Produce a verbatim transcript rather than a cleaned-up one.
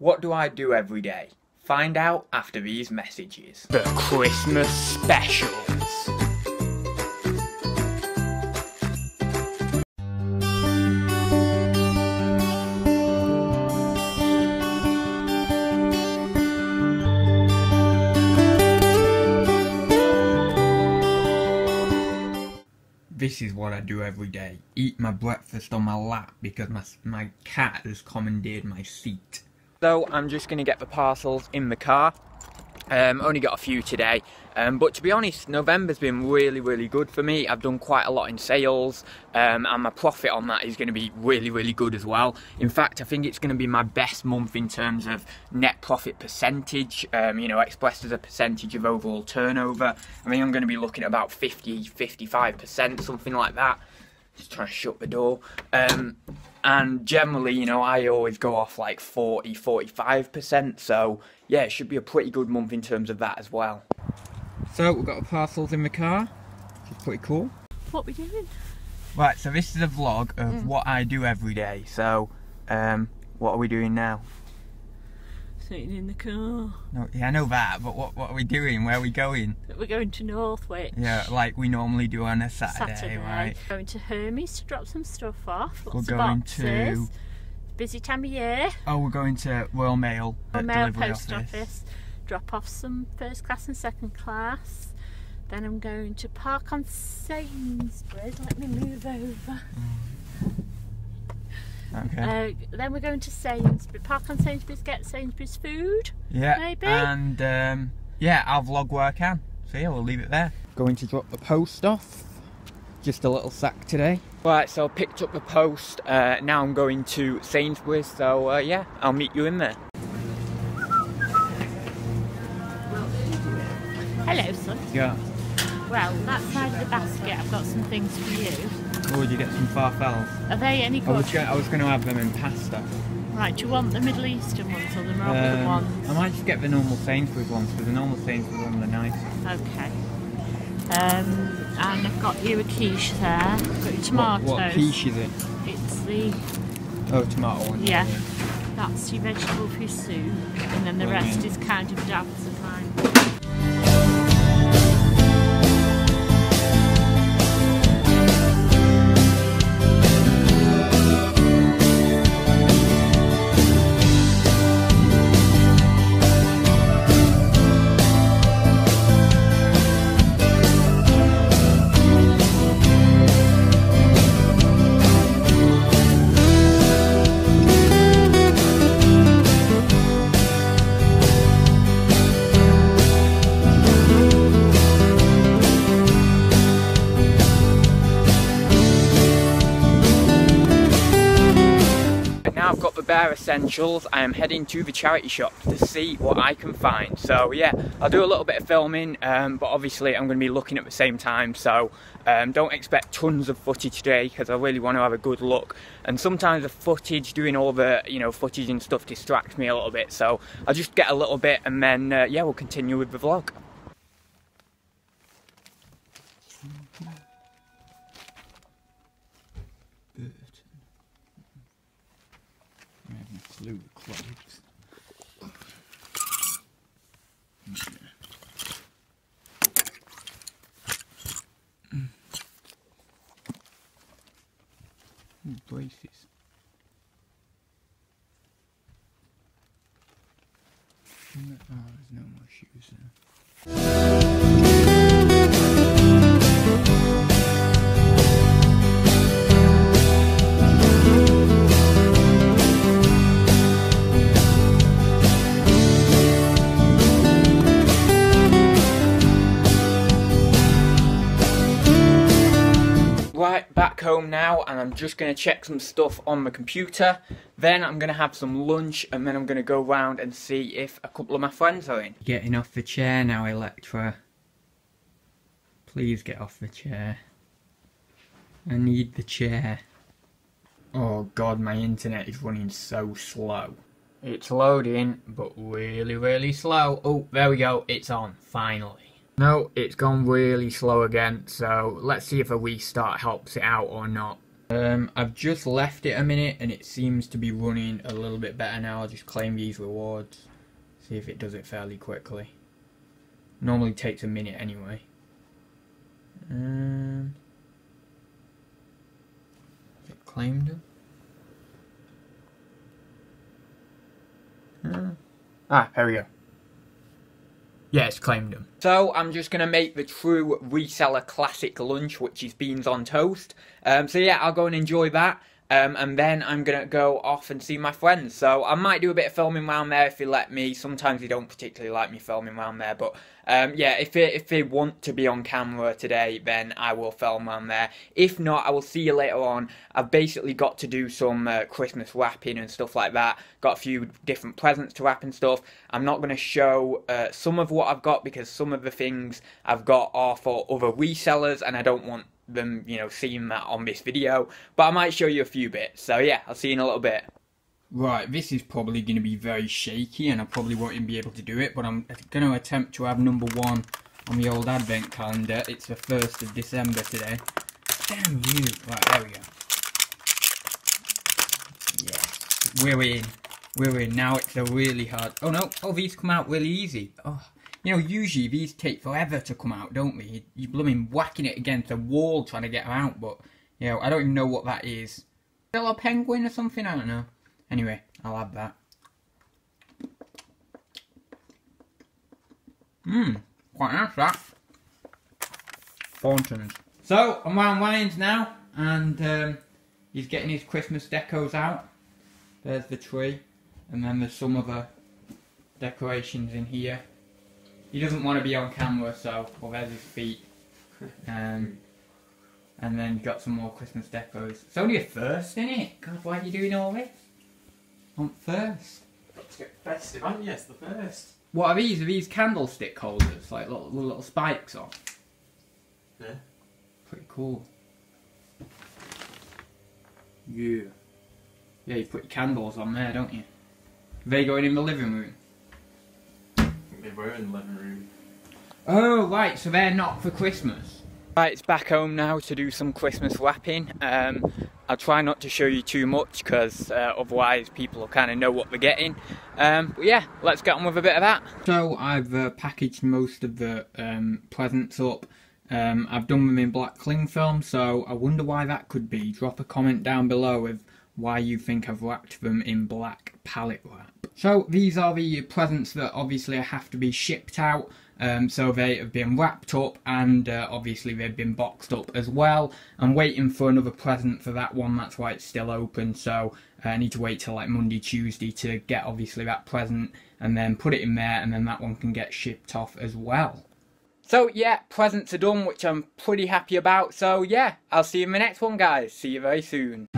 What do I do every day? Find out after these messages. The Christmas specials. This is what I do every day. Eat my breakfast on my lap because my, my cat has commandeered my seat. So I'm just going to get the parcels in the car. Um, only got a few today. Um, but to be honest, November's been really, really good for me. I've done quite a lot in sales um, and my profit on that is going to be really, really good as well. In fact, I think it's going to be my best month in terms of net profit percentage, um, you know, expressed as a percentage of overall turnover. I mean, I'm going to be looking at about fifty, fifty-five percent, something like that. Just trying to shut the door. Um, and generally, you know, I always go off like forty, forty-five percent. So yeah, it should be a pretty good month in terms of that as well. So we've got the parcels in the car, which is pretty cool. What are we doing? Right, so this is a vlog of mm. what I do every day. So um, what are we doing now? Sitting in the car. No, yeah, I know that, but what, what are we doing? Where are we going? We're going to Northwich. Yeah, like we normally do on a Saturday, Saturday. Right? We're going to Hermes to drop some stuff off. Lots we're going of to... Busy time of year. Oh, we're going to Royal Mail. Royal Mail Post Office. office. Drop off some first class and second class. Then I'm going to park on Sainsbury's. Let me move over. Mm. Okay. Uh, then we're going to Sainsbury's, park on Sainsbury's, get Sainsbury's food. Yeah. Maybe. And um, yeah, I'll vlog where I can. So yeah, we'll leave it there. Going to drop the post off. Just a little sack today. Right, so I picked up the post. Uh, now I'm going to Sainsbury's. So uh, yeah, I'll meet you in there. Hello, son. Yeah. Well, that side of the basket, I've got some things for you. Oh, did you get some farfalle? Are they any good? I was, I was going to have them in pasta. Right, do you want the Middle Eastern ones or the normal um, ones? I might just get the normal Sainsbury's ones, because the normal Sainsbury's ones are nicer. Okay. Um, and I've got you a quiche there. I've got your tomatoes. What, what quiche is it? It's the... Oh, tomato one. Yeah. yeah. That's your vegetable for your soup, and then the oh, rest yeah. is kind of dabs of mine. Bare essentials. I am heading to the charity shop to see what I can find. So yeah, I'll do a little bit of filming, um, but obviously I'm going to be looking at the same time, so um, don't expect tons of footage today because I really want to have a good look. And sometimes the footage, doing all the you know footage and stuff, distracts me a little bit. So I'll just get a little bit, and then uh, yeah, we'll continue with the vlog. Blue clothes. Mm. Ooh, braces. Oh, there's no more shoes there. Right, back home now, and I'm just going to check some stuff on my computer. Then I'm going to have some lunch, and then I'm going to go round and see if a couple of my friends are in. Getting off the chair now, Electra. Please get off the chair. I need the chair. Oh god, my internet is running so slow. It's loading, but really, really slow. Oh, there we go, it's on, finally. No, it's gone really slow again, so let's see if a restart helps it out or not. Um, I've just left it a minute and it seems to be running a little bit better now. I'll just claim these rewards, see if it does it fairly quickly. Normally takes a minute anyway. Um, has it claimed them? Uh, ah, here we go. Yeah, it's claimed them. So I'm just going to make the true reseller classic lunch, which is beans on toast. Um, so yeah, I'll go and enjoy that. Um, and then I'm going to go off and see my friends. So I might do a bit of filming around there if they let me. Sometimes they don't particularly like me filming around there. But um, yeah, if they, if they want to be on camera today, then I will film around there. If not, I will see you later on. I've basically got to do some uh, Christmas wrapping and stuff like that. Got a few different presents to wrap and stuff. I'm not going to show uh, some of what I've got because some of the things I've got are for other resellers and I don't want them, you know, seeing that on this video, but I might show you a few bits. So yeah, I'll see you in a little bit. Right, this is probably going to be very shaky and I probably won't even be able to do it, but I'm going to attempt to have number one on the old advent calendar. It's the first of December today. Damn you. Right, there we go. Yeah, we're in. We're in. Now it's a really hard... Oh no, oh, these come out really easy. Oh. You know, usually these take forever to come out, don't they? You're blooming whacking it against a wall trying to get them out, but, you know, I don't even know what that is. Still a penguin or something? I don't know. Anyway, I'll have that. Mmm, quite nice that. Thornton's. So, I'm round Ryan's now, and um, he's getting his Christmas decos out. There's the tree, and then there's some other decorations in here. He doesn't want to be on camera, so, well, there's his feet. Um, and then you've got some more Christmas decos. It's only a first, isn't it? God, why are you doing all this? On first. Let's get festive, aren't you? It's the first. What are these? Are these candlestick holders? Like little, little spikes on? Yeah. Pretty cool. Yeah. Yeah, you put your candles on there, don't you? Are they going in the living room? They were in the living room. Oh, right, so they're not for Christmas. Right, it's back home now to do some Christmas wrapping. Um, I'll try not to show you too much because uh, otherwise people will kind of know what they're getting. Um, but yeah, let's get on with a bit of that. So I've uh, packaged most of the um, presents up. Um, I've done them in black cling film, so I wonder why that could be. Drop a comment down below if why you think I've wrapped them in black pallet wrap. So these are the presents that obviously have to be shipped out, um, so they have been wrapped up and uh, obviously they've been boxed up as well. I'm waiting for another present for that one, that's why it's still open, so I need to wait till like Monday, Tuesday to get obviously that present and then put it in there and then that one can get shipped off as well. So yeah, presents are done, which I'm pretty happy about, so yeah, I'll see you in the next one guys, see you very soon.